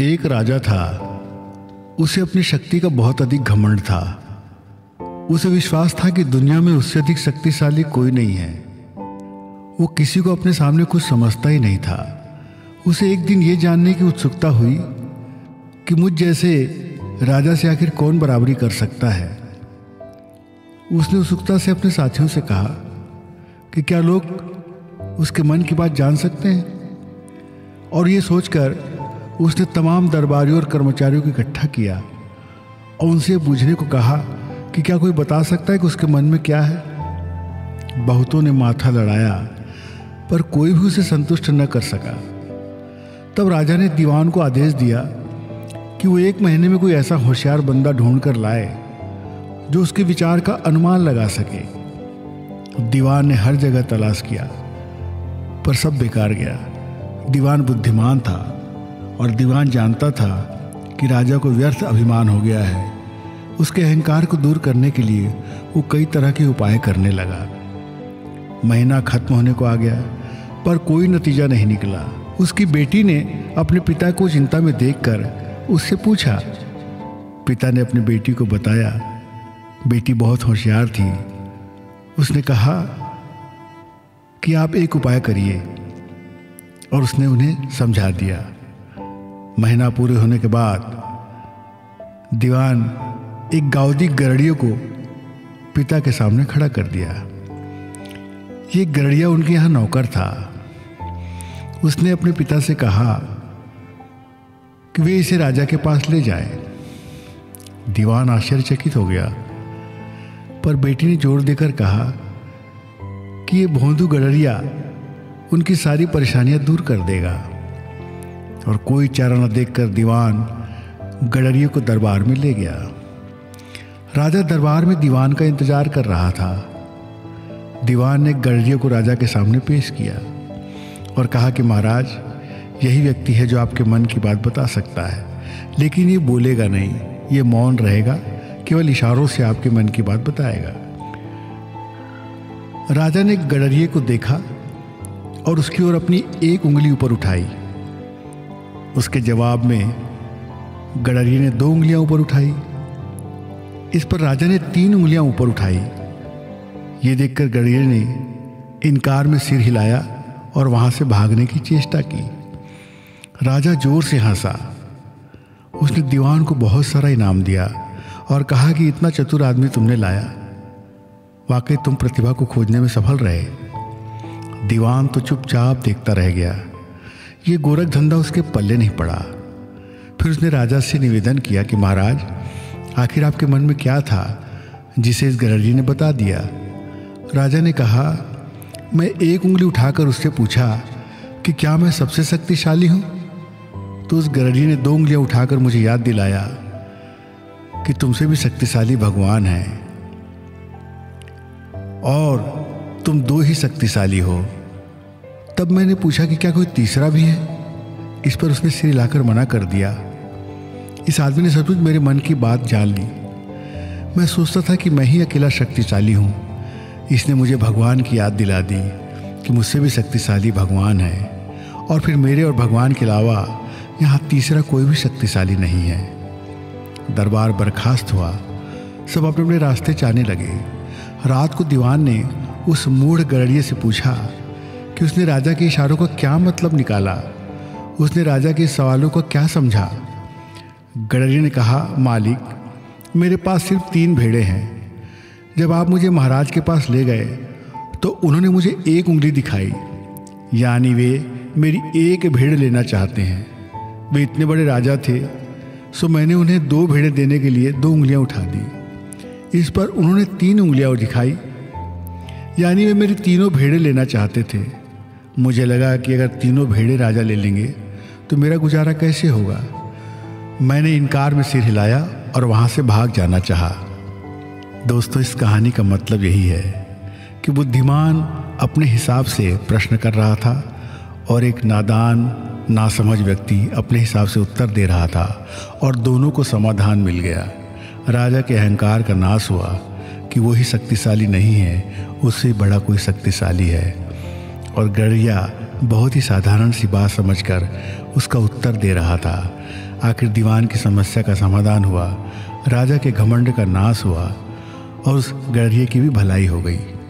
एक राजा था। उसे अपनी शक्ति का बहुत अधिक घमंड था। उसे विश्वास था कि दुनिया में उससे अधिक शक्तिशाली कोई नहीं है। वो किसी को अपने सामने कुछ समझता ही नहीं था। उसे एक दिन ये जानने की उत्सुकता हुई कि मुझ जैसे राजा से आखिर कौन बराबरी कर सकता है। उसने उत्सुकता से अपने साथियों से कहा कि क्या लोग उसके मन की बात जान सकते हैं। और ये सोचकर उसने तमाम दरबारियों और कर्मचारियों को इकट्ठा किया और उनसे पूछने को कहा कि क्या कोई बता सकता है कि उसके मन में क्या है। बहुतों ने माथा लड़ाया पर कोई भी उसे संतुष्ट न कर सका। तब राजा ने दीवान को आदेश दिया कि वो एक महीने में कोई ऐसा होशियार बंदा ढूंढ कर लाए जो उसके विचार का अनुमान लगा सके। दीवान ने हर जगह तलाश किया पर सब बेकार गया। दीवान बुद्धिमान था और दीवान जानता था कि राजा को व्यर्थ अभिमान हो गया है। उसके अहंकार को दूर करने के लिए वो कई तरह के उपाय करने लगा। महीना खत्म होने को आ गया पर कोई नतीजा नहीं निकला। उसकी बेटी ने अपने पिता को चिंता में देखकर उससे पूछा। पिता ने अपनी बेटी को बताया। बेटी बहुत होशियार थी। उसने कहा कि आप एक उपाय करिए और उसने उन्हें समझा दिया। महीना पूरे होने के बाद दीवान एक गाउदी गरड़ियों को पिता के सामने खड़ा कर दिया। ये गरड़िया उनके यहाँ नौकर था। उसने अपने पिता से कहा कि वे इसे राजा के पास ले जाए। दीवान आश्चर्यचकित हो गया पर बेटी ने जोर देकर कहा कि ये भोंदू गरड़िया उनकी सारी परेशानियां दूर कर देगा। और कोई चारा न देखकर दीवान गडरियों को दरबार में ले गया। राजा दरबार में दीवान का इंतजार कर रहा था। दीवान ने गडरियों को राजा के सामने पेश किया और कहा कि महाराज, यही व्यक्ति है जो आपके मन की बात बता सकता है, लेकिन ये बोलेगा नहीं, ये मौन रहेगा, केवल इशारों से आपके मन की बात बताएगा। राजा ने गडरिये को देखा और उसकी ओर अपनी एक उंगली ऊपर उठाई। उसके जवाब में गडरिये ने 2 उंगलियां ऊपर उठाई। इस पर राजा ने 3 उंगलियां ऊपर उठाई। ये देखकर गडरिये ने इनकार में सिर हिलाया और वहां से भागने की चेष्टा की। राजा जोर से हंसा। उसने दीवान को बहुत सारा इनाम दिया और कहा कि इतना चतुर आदमी तुमने लाया, वाकई तुम प्रतिभा को खोजने में सफल रहे। दीवान तो चुपचाप देखता रह गया। ये गोरख धंधा उसके पल्ले नहीं पड़ा। फिर उसने राजा से निवेदन किया कि महाराज, आखिर आपके मन में क्या था जिसे इस गरड़िये ने बता दिया। राजा ने कहा, मैं एक उंगली उठाकर उससे पूछा कि क्या मैं सबसे शक्तिशाली हूँ, तो उस गरड़िये ने 2 उंगलियाँ उठाकर मुझे याद दिलाया कि तुमसे भी शक्तिशाली भगवान है और तुम 2 ही शक्तिशाली हो। तब मैंने पूछा कि क्या कोई तीसरा भी है। इस पर उसने सिर हिलाकर मना कर दिया। इस आदमी ने सचमुच मेरे मन की बात जान ली। मैं सोचता था कि मैं ही अकेला शक्तिशाली हूँ। इसने मुझे भगवान की याद दिला दी कि मुझसे भी शक्तिशाली भगवान है और फिर मेरे और भगवान के अलावा यहाँ तीसरा कोई भी शक्तिशाली नहीं है। दरबार बर्खास्त हुआ। सब अपने अपने रास्ते जाने लगे। रात को दीवान ने उस मूढ़ गड़रिये से पूछा कि उसने राजा के इशारों का क्या मतलब निकाला, उसने राजा के सवालों को क्या समझा। गड़रिये ने कहा, मालिक, मेरे पास सिर्फ 3 भेड़े हैं। जब आप मुझे महाराज के पास ले गए तो उन्होंने मुझे एक उंगली दिखाई, यानी वे मेरी एक भेड़ लेना चाहते हैं। वे इतने बड़े राजा थे, सो मैंने उन्हें 2 भेड़े देने के लिए 2 उंगलियाँ उठा दी। इस पर उन्होंने 3 उंगलियाँ दिखाई, यानी वे मेरी 3 भेड़े लेना चाहते थे। मुझे लगा कि अगर 3 भेड़े राजा ले लेंगे तो मेरा गुजारा कैसे होगा। मैंने इनकार में सिर हिलाया और वहाँ से भाग जाना चाहा। दोस्तों, इस कहानी का मतलब यही है कि बुद्धिमान अपने हिसाब से प्रश्न कर रहा था और एक नादान नासमझ व्यक्ति अपने हिसाब से उत्तर दे रहा था और दोनों को समाधान मिल गया। राजा के अहंकार का नाश हुआ कि वो ही शक्तिशाली नहीं है, उससे बड़ा कोई शक्तिशाली है। और गड़रिया बहुत ही साधारण सी बात समझकर उसका उत्तर दे रहा था। आखिर दीवान की समस्या का समाधान हुआ, राजा के घमंड का नाश हुआ और उस गडरिये की भी भलाई हो गई।